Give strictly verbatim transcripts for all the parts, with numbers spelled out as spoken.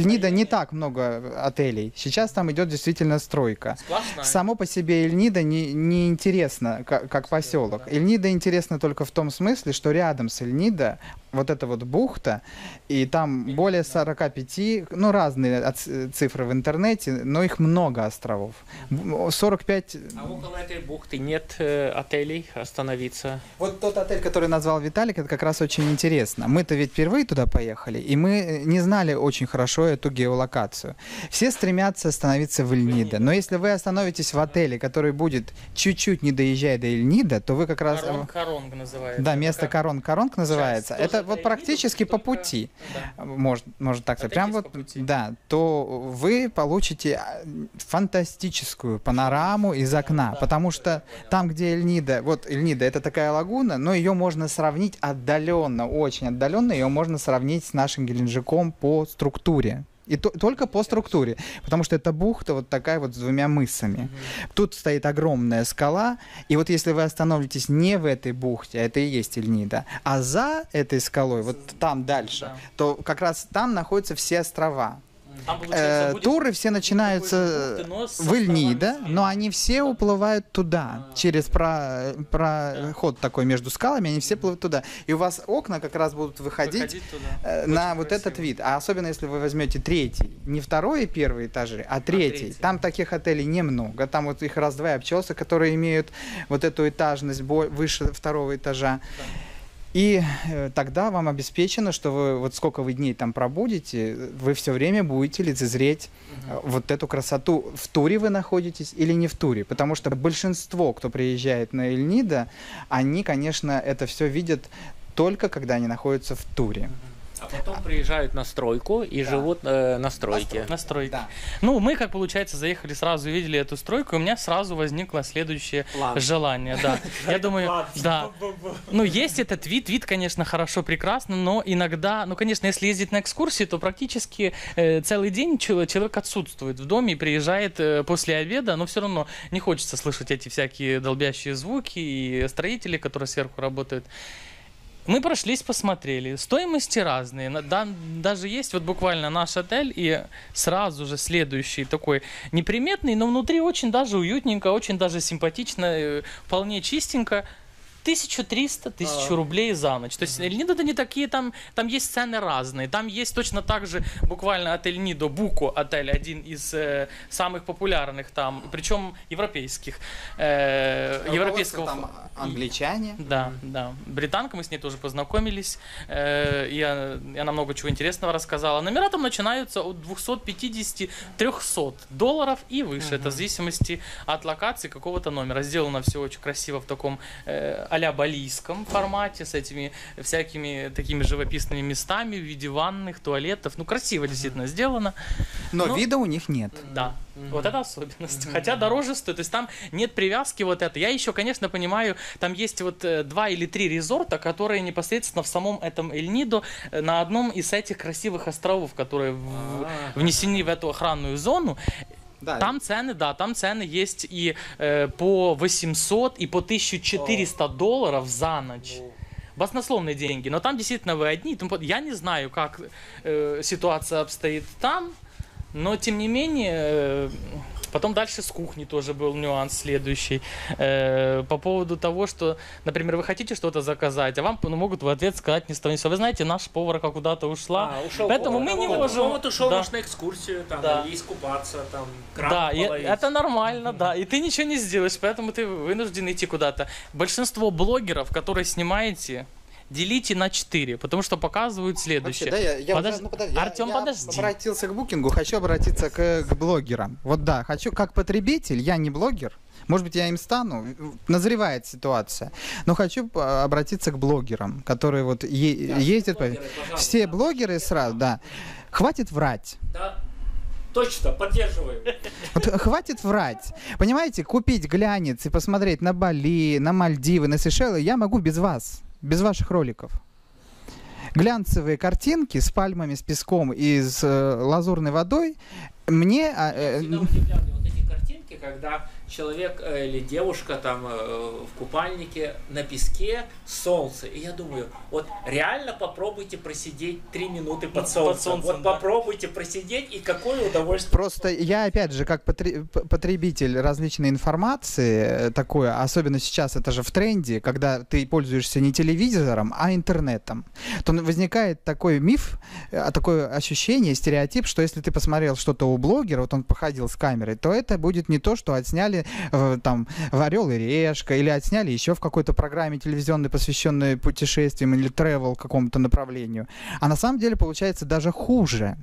Эльнида не так много отелей. Сейчас там идет действительно стройка. Сплошная. Само по себе Эльнида не, не интересно, как, как поселок. Эльнида интересна только в том смысле, что рядом с Эльнида вот эта вот бухта, и там более сорок пять, ну разные цифры в интернете, но их много островов. сорок пять... А около этой бухты нет э, отелей остановиться? Вот тот отель, который назвал Виталик, это как раз очень интересно. Мы-то ведь впервые туда поехали, и мы не знали очень хорошо эту геолокацию. Все стремятся остановиться в Эльнида, но если вы остановитесь в отеле, который будет чуть-чуть не доезжая до Эльнида, то вы как раз... Коронг-Коронг называется. Да, место Коронг-Коронг называется. Это вот практически по пути, да. может, может так сказать, прям вот, да, то вы получите фантастическую панораму из окна, да, потому что там, где Эльнида, вот Эльнида это такая лагуна, но ее можно сравнить отдаленно, очень отдаленно, ее можно сравнить с нашим Геленджиком по структуре. И то, только по структуре, потому что это бухта вот такая вот с двумя мысами. Mm-hmm. Тут стоит огромная скала, и вот если вы остановитесь не в этой бухте, это и есть Эльнида, а за этой скалой, вот там дальше, yeah. то как раз там находятся все острова. Там, э, туры все начинаются в Эльнида, но они все уплывают туда, а, через про, проход да. такой между скалами, они все плывут туда. И у вас окна как раз будут выходить, выходить на вот красиво. Этот вид. А особенно, если вы возьмете третий, не второй и первый этажи, а третий. А третий. Там таких отелей немного, там вот их раз-два обчелся, которые имеют вот эту этажность выше второго этажа. Да. И тогда вам обеспечено, что вы вот сколько вы дней там пробудете, вы все время будете лицезреть угу. вот эту красоту. В туре вы находитесь или не в туре? Потому что большинство, кто приезжает на Эльнида, они, конечно, это все видят только когда они находятся в туре. А потом приезжают на стройку и да. живут э, на стройке. На стройке. Да. Ну, мы, как получается, заехали сразу, увидели эту стройку, и у меня сразу возникло следующее Ладно. желание. Да. Я думаю, Ладно. да. Ну, есть этот вид, вид, конечно, хорошо, прекрасно, но иногда, ну, конечно, если ездить на экскурсии, то практически э, целый день человек отсутствует в доме и приезжает э, после обеда, но все равно не хочется слышать эти всякие долбящие звуки и строители, которые сверху работают. Мы прошлись, посмотрели. Стоимости разные. Да, даже есть вот буквально наш отель и сразу же следующий такой неприметный, но внутри очень даже уютненько, очень даже симпатично, вполне чистенько. тысяча триста тысяч рублей за ночь. То есть Эльнида это не такие, там, там есть цены разные. Там есть точно так же буквально от Эльнида Буко отель, один из э, самых популярных там, причем европейских. Э, европейского... Там англичане. Да, да. Британка, мы с ней тоже познакомились. Э, и она много чего интересного рассказала. Номера там начинаются от двухсот пятидесяти — трёхсот долларов и выше. Uh-huh. Это в зависимости от локации какого-то номера. Сделано все очень красиво в таком... Э, а-ля балийском формате, с этими всякими такими живописными местами в виде ванных, туалетов. Ну, красиво действительно сделано. Но, Но... вида у них нет. Да. Вот это особенность. Mm-hmm. Хотя дороже стоит. То есть там нет привязки вот это. Я еще, конечно, понимаю, там есть вот два или три резорта, которые непосредственно в самом этом Эльнидо на одном из этих красивых островов, которые mm-hmm. внесены в эту охранную зону. Да, там цены, да, там цены есть и э, по восемьсот, и по тысяча четыреста долларов за ночь. Баснословные деньги, но там действительно вы одни. Я не знаю, как э, ситуация обстоит там, но тем не менее... Э, потом дальше с кухни тоже был нюанс следующий. Э, по поводу того, что, например, вы хотите что-то заказать, а вам ну, могут в ответ сказать не станет. Вы знаете, наша поварка куда-то ушла. А, ушел поэтому повар, мы не повар. можем... Он вот ушел да. наш на экскурсию, там, да. или искупаться, там, краб Да, и, это нормально, mm-hmm. да. И ты ничего не сделаешь, поэтому ты вынужден идти куда-то. Большинство блогеров, которые снимаете... Делите на четыре, потому что показывают следующее. Вообще, да, я, я Подож... уже, ну, подожди. Артем, я, я подожди. обратился к букингу, хочу обратиться к, к блогерам. Вот да, хочу как потребитель, я не блогер, может быть, я им стану, назревает ситуация, но хочу обратиться к блогерам, которые вот е да, ездят. Блогеры, по... Все да. блогеры сразу, да. Хватит врать. Да. Точно, поддерживаю. Вот, хватит врать. Понимаете, купить глянец и посмотреть на Бали, на Мальдивы, на Сейшелы я могу без вас. Без ваших роликов. Глянцевые картинки с пальмами, с песком и с э, лазурной водой мне... Э, э, я всегда удивлял вот эти картинки, когда человек э, или девушка там э, в купальнике на песке, солнце. И я думаю, вот реально попробуйте просидеть три минуты под солнцем. Под солнцем вот да. Попробуйте просидеть, и какое удовольствие. Просто я, опять же, как потребитель различной информации, такое, особенно сейчас это же в тренде, когда ты пользуешься не телевизором, а интернетом, то возникает такой миф, такое ощущение, стереотип, что если ты посмотрел что-то у блогера, вот он походил с камерой, то это будет не то, что отсняли там «Орел и решка» или отсняли еще в какой-то программе телевизионной, посвященной путешествиям или тревел какому-то направлению. А на самом деле получается даже хуже.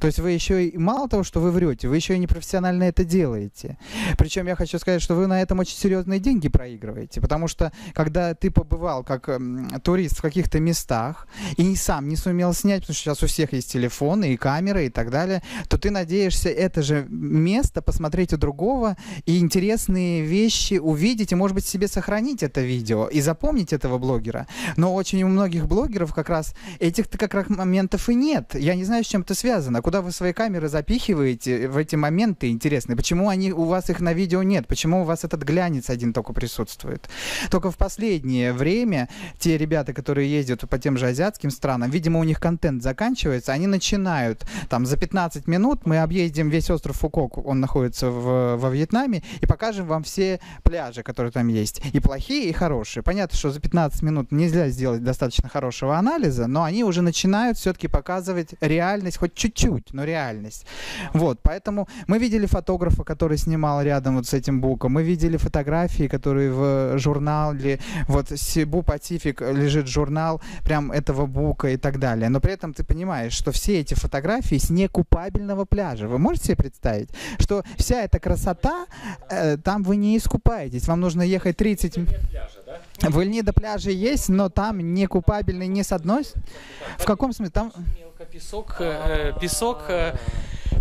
То есть вы еще и мало того, что вы врете, вы еще и непрофессионально это делаете. Причем я хочу сказать, что вы на этом очень серьезные деньги проигрываете, потому что когда ты побывал как э, турист в каких-то местах и сам не сумел снять, потому что сейчас у всех есть телефоны и камеры и так далее, то ты надеешься это же место посмотреть у другого и интересные вещи увидеть и, может быть, себе сохранить это видео и запомнить этого блогера. Но очень у многих блогеров как раз этих-то как раз моментов и нет. Я не знаю, с чем это связано. А куда вы свои камеры запихиваете в эти моменты интересные? Почему они, у вас их на видео нет? Почему у вас этот глянец один только присутствует? Только в последнее время те ребята, которые ездят по тем же азиатским странам, видимо, у них контент заканчивается, они начинают там за пятнадцать минут мы объедем весь остров Фукок, он находится в, во Вьетнаме, и покажем вам все пляжи, которые там есть. И плохие, и хорошие. Понятно, что за пятнадцать минут нельзя сделать достаточно хорошего анализа, но они уже начинают все-таки показывать реальность, хоть чуть-чуть чуть, но реальность. Вот, поэтому мы видели фотографа, который снимал рядом вот с этим буком, мы видели фотографии, которые в журнале, вот Cebu Pacific лежит журнал прям этого бука и так далее. Но при этом ты понимаешь, что все эти фотографии с некупабельного пляжа. Вы можете себе представить, что вся эта красота, э, там вы не искупаетесь, вам нужно ехать тридцать... В Эльнида пляжи есть, но там не купабельный ни с одной. В каком смысле? Там... Песок, э, песок, э,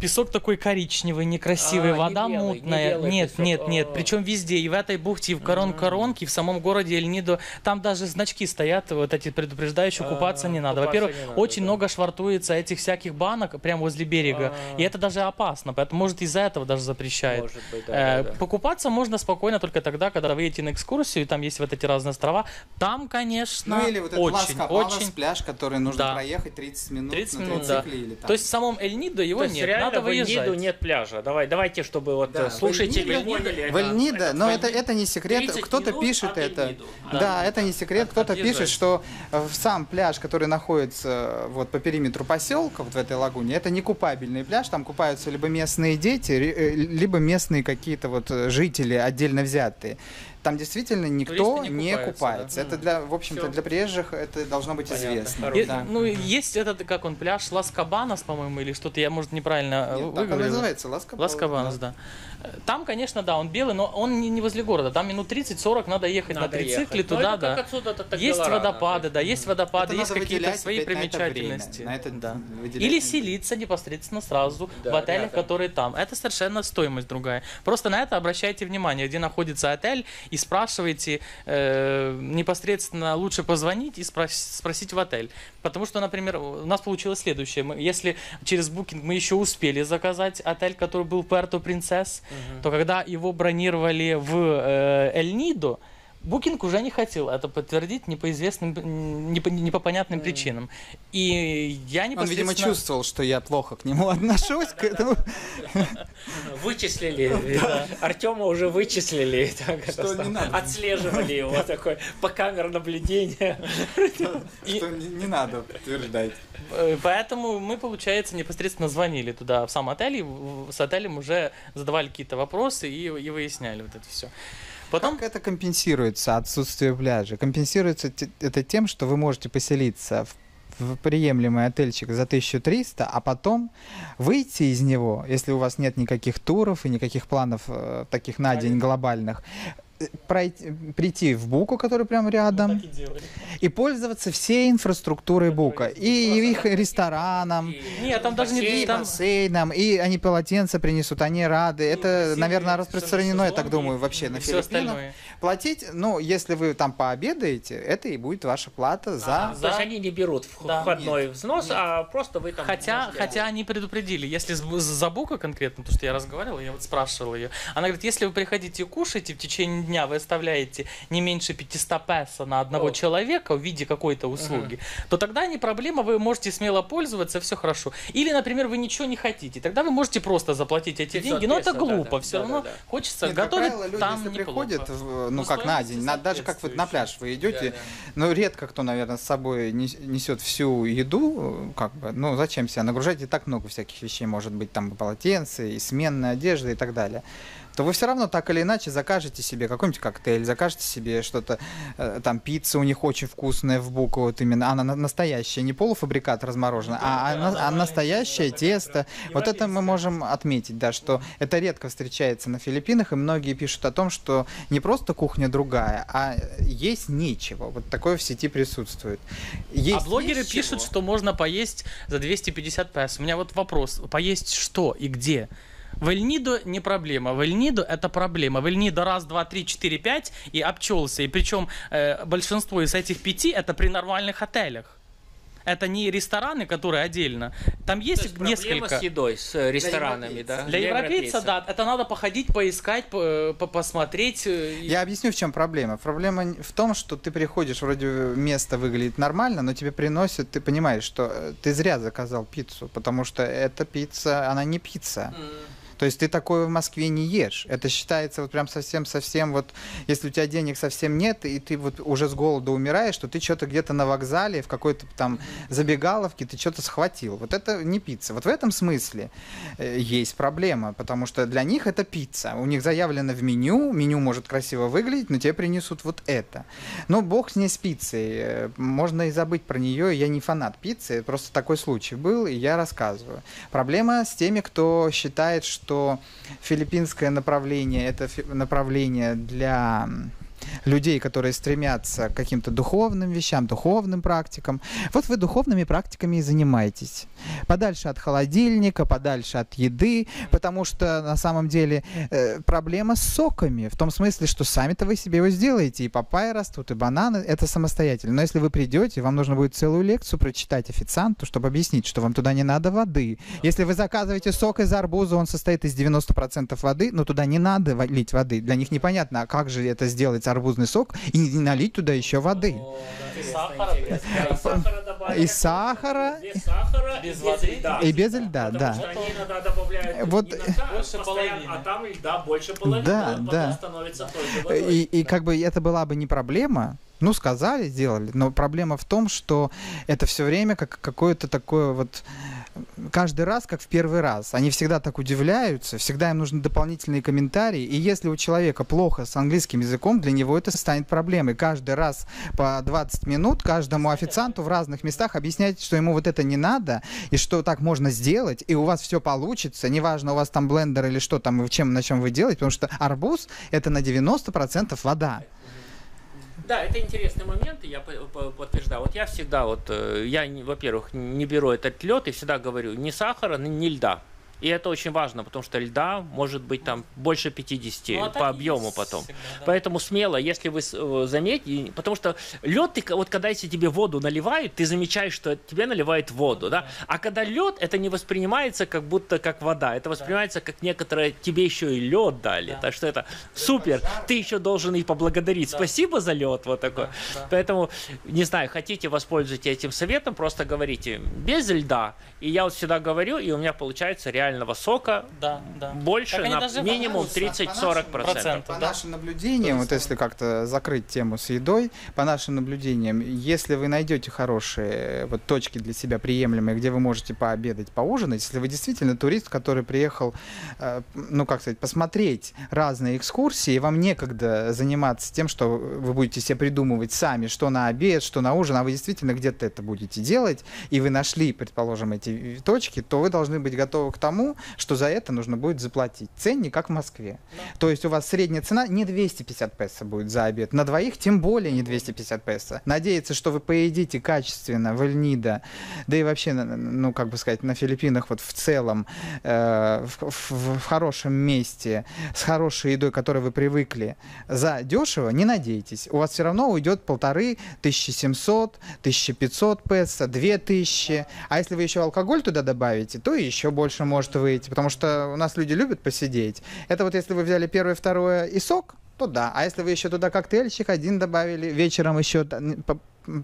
песок такой коричневый, некрасивый, а, вода не белый, мутная. Не белый нет, песок. нет, нет. Причем везде, и в этой бухте, и в Корон-Коронке, и в самом городе Эль-Нидо. Там даже значки стоят, вот эти предупреждающие, купаться а, не надо. Во-первых, очень да. много швартуется этих всяких банок прямо возле берега, а, и это даже опасно, поэтому, может, из-за этого даже запрещает. Может быть, да, э, да, да. Покупаться можно спокойно только тогда, когда вы едете на экскурсию, и там есть вот эти разные острова. Там, конечно, ну, или вот очень, очень... пляж, который нужно да. проехать тридцать минут. тридцать минут, да. То есть в самом Эль-Нидо его То нет. Надо в Эль-Нидо нет пляжа. Давай, давайте, чтобы вот да. слушатели поняли. В Эль-Нидо, но это, это не секрет. Кто-то пишет это. Да, да, это не секрет. Кто-то пишет, что сам пляж, который находится вот по периметру поселка, вот в этой лагуне, это не купабельный пляж. Там купаются либо местные дети, либо местные какие-то вот жители отдельно взятые. Там действительно никто не, не купается. купается. Да. Это для, в общем-то, для приезжих это должно быть Понятно. известно. Е да. Ну, есть этот, как он, пляж Лас-Кабанас, по-моему, или что-то, я, может, неправильно Нет, выговорил. Так называется, Лас-Кабанас, да. да. Там, конечно, да, он белый, но он не возле города. Там минут тридцать-сорок надо ехать надо на трицикле ехать. туда, да. Есть Белорана, водопады, да, есть водопады, это есть какие-то свои примечательности. На это время, на это да. Или селиться непосредственно сразу да, в отелях, рядом. которые там. Это совершенно стоимость другая. Просто на это обращайте внимание, где находится отель, и спрашиваете, э, непосредственно лучше позвонить и спрос спросить в отель. Потому что, например, у нас получилось следующее. Мы, если через Booking мы еще успели заказать отель, который был в Пуэрто-Принцесс, угу. то когда его бронировали в э, Эль-Нидо, Booking уже не хотел это подтвердить не по известным, не по, не по понятным mm. причинам. И я непосредственно... Он, видимо, чувствовал, что я плохо к нему отношусь, к этому. Вычислили. Артема уже вычислили. Отслеживали его такой по камерам наблюдения. Что не надо подтверждать. Поэтому мы, получается, непосредственно звонили туда, в сам отель, и с отелем уже задавали какие-то вопросы и выясняли вот это все. Потом... Как это компенсируется, отсутствие пляжа? Компенсируется это тем, что вы можете поселиться в в приемлемый отельчик за тысячу триста, а потом выйти из него, если у вас нет никаких туров и никаких планов э, таких на день глобальных, пройти, прийти в Буку, который прям рядом, и, и пользоваться всей инфраструктурой Бука. И их рестораном, Нет, там даже бассейн, не... бассейном, и они полотенца принесут, они рады. Это, ну, наверное, распространено, я так думаю, вообще на Филиппинах. Платить, ну, если вы там пообедаете, это и будет ваша плата за... А, за... То есть они не берут входной да. взнос, Нет. а просто вы там... Хотя, хотя они предупредили, если за Бука конкретно, потому что я разговаривал, я вот спрашивал ее, она говорит, если вы приходите и кушаете в течение дня, вы оставляете не меньше пятьсот песо на одного О. человека в виде какой-то услуги, uh-huh. то тогда не проблема, вы можете смело пользоваться, все хорошо. Или, например, вы ничего не хотите, тогда вы можете просто заплатить эти деньги, но это глупо, да, да, все да, равно да, да. хочется Нет, готовить как правило, там люди, приходят, ну, ну как на день, даже как вот на пляж вы идете, да, да. ну редко кто, наверное, с собой несет всю еду, как бы, ну зачем себя нагружать, и так много всяких вещей может быть, там полотенце, и сменная одежда и так далее. То вы все равно так или иначе закажете себе какой-нибудь коктейль, закажете себе что-то, э, там, пицца у них очень вкусная в Буку, вот именно, она настоящая, не полуфабрикат размороженная, а, да, она, а настоящее да, тесто. Вот это мы можем отметить, да, что это редко встречается на Филиппинах, и многие пишут о том, что не просто кухня другая, а есть нечего, вот такое в сети присутствует. Есть а блогеры нечего. Пишут, что можно поесть за двести пятьдесят песо. У меня вот вопрос, поесть что и где? В Эль-Нидо не проблема, в Эль-Нидо это проблема. В Эль-Нидо раз, два, три, четыре, пять и обчелся. И причем э, большинство из этих пяти это при нормальных отелях. Это не рестораны, которые отдельно. Там есть, есть несколько... с едой, с ресторанами, да? Для европейца, да. Это надо походить, поискать, по посмотреть. Я объясню, в чем проблема. Проблема в том, что ты приходишь, вроде место выглядит нормально, но тебе приносят, ты понимаешь, что ты зря заказал пиццу, потому что эта пицца, она не пицца. То есть ты такое в Москве не ешь. Это считается вот прям совсем-совсем вот, если у тебя денег совсем нет, и ты вот уже с голода умираешь, то ты что-то где-то на вокзале, в какой-то там забегаловке ты что-то схватил. Вот это не пицца. Вот в этом смысле есть проблема, потому что для них это пицца. У них заявлено в меню, меню может красиво выглядеть, но тебе принесут вот это. Но бог с ней с пиццей. Можно и забыть про нее. Я не фанат пиццы, просто такой случай был, и я рассказываю. Проблема с теми, кто считает, что что филиппинское направление – это направление для людей, которые стремятся к каким-то духовным вещам, духовным практикам. Вот вы духовными практиками и занимаетесь. Подальше от холодильника, подальше от еды, потому что на самом деле э, проблема с соками, в том смысле, что сами-то вы себе его сделаете, и папайя растут, и бананы, это самостоятельно. Но если вы придете, вам нужно будет целую лекцию прочитать официанту, чтобы объяснить, что вам туда не надо воды. Если вы заказываете сок из арбуза, он состоит из девяноста процентов воды, но туда не надо лить воды. Для них непонятно, а как же это сделать, арбузный сок, и не налить туда еще воды. О, да, и сахара, и сахара, добавили, и сахара, без сахара, без воды, и, да, и без льда, да. Потому что они иногда добавляют вот, иногда больше половины, а там льда больше половины, да, а да. становится тоже водой. И, и как бы это была бы не проблема, ну, сказали, сделали, но проблема в том, что это все время как какое-то такое вот... Каждый раз, как в первый раз. Они всегда так удивляются, всегда им нужны дополнительные комментарии. И если у человека плохо с английским языком, для него это станет проблемой. Каждый раз по двадцать минут каждому официанту в разных местах объяснять, что ему вот это не надо, и что так можно сделать, и у вас все получится. Неважно, у вас там блендер или что там, и чем, на чем вы делаете, потому что арбуз – это на девяносто процентов вода. Да, это интересный момент, я подтверждаю. Вот я всегда, вот, я, во-первых, не беру этот лед и всегда говорю, ни сахара, ни льда. И это очень важно, потому что льда может быть там больше пятидесяти, ну, а по объему потом. Всегда, да. Поэтому смело, если вы заметите, потому что лед, ты, вот когда если тебе воду наливают, ты замечаешь, что тебе наливают воду, да? Да. А когда лед, это не воспринимается как будто как вода, это воспринимается да. как некоторое, тебе еще и лед дали, да. так что это супер, ты еще должен и поблагодарить, да. спасибо за лед, вот такой. Да, да. Поэтому, не знаю, хотите воспользоваться этим советом, просто говорите, без льда, и я вот всегда говорю, и у меня получается реально сока да, да. больше на минимум тридцать-сорок процентов. По нашим наблюдениям, вот если как-то закрыть тему с едой, по нашим наблюдениям, если вы найдете хорошие вот, точки для себя приемлемые, где вы можете пообедать, поужинать, если вы действительно турист, который приехал, ну как сказать, посмотреть разные экскурсии, и вам некогда заниматься тем, что вы будете себе придумывать сами, что на обед, что на ужин, а вы действительно где-то это будете делать, и вы нашли, предположим, эти точки, то вы должны быть готовы к тому, тому, что за это нужно будет заплатить. Ценник, как в Москве. Да. То есть у вас средняя цена не двести пятьдесят песо будет за обед. На двоих тем более не двести пятьдесят песо. Надеяться, что вы поедите качественно в Эль-Нидо, да и вообще, ну, как бы сказать, на Филиппинах вот в целом, э, в, в, в хорошем месте, с хорошей едой, к которой вы привыкли, за дешево, не надейтесь. У вас все равно уйдет полторы, тысяча семьсот, тысяча пятьсот песо, две тысячи. А если вы еще алкоголь туда добавите, то еще больше может выйти, потому что у нас люди любят посидеть. Это вот если вы взяли первое, второе и сок, то да. А если вы еще туда коктейльчик один добавили, вечером еще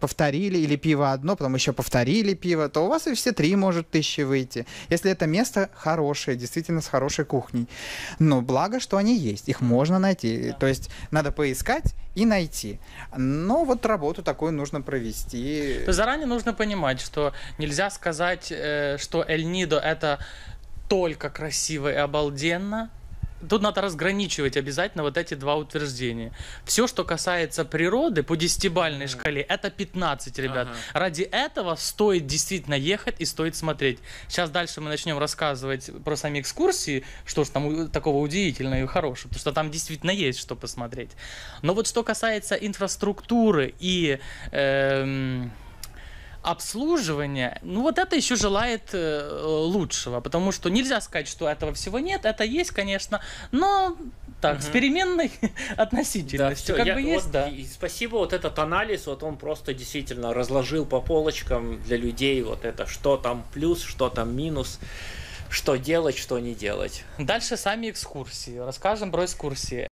повторили, или пиво одно, потом еще повторили пиво, то у вас и все три может тысячи выйти. Если это место хорошее, действительно с хорошей кухней. Но благо, что они есть, их можно найти. Да. То есть надо поискать и найти. Но вот работу такую нужно провести. Заранее нужно понимать, что нельзя сказать, что Эль-Нидо это только красиво и обалденно. Тут надо разграничивать обязательно вот эти два утверждения. Все, что касается природы, по десятибалльной шкале, это пятнадцать, ребят. Ага. Ради этого стоит действительно ехать и стоит смотреть. Сейчас дальше мы начнем рассказывать про сами экскурсии, что ж там такого удивительного и хорошего, потому что там действительно есть что посмотреть. Но вот что касается инфраструктуры и... Эм... обслуживание, ну вот это еще желает э, лучшего, потому что нельзя сказать, что этого всего нет, это есть, конечно, но так, угу. с переменной относительностью, да, как я, бы есть, вот, да. Спасибо, вот этот анализ, вот он просто действительно разложил по полочкам для людей вот это, что там плюс, что там минус, что делать, что не делать. Дальше сами экскурсии, расскажем про экскурсии.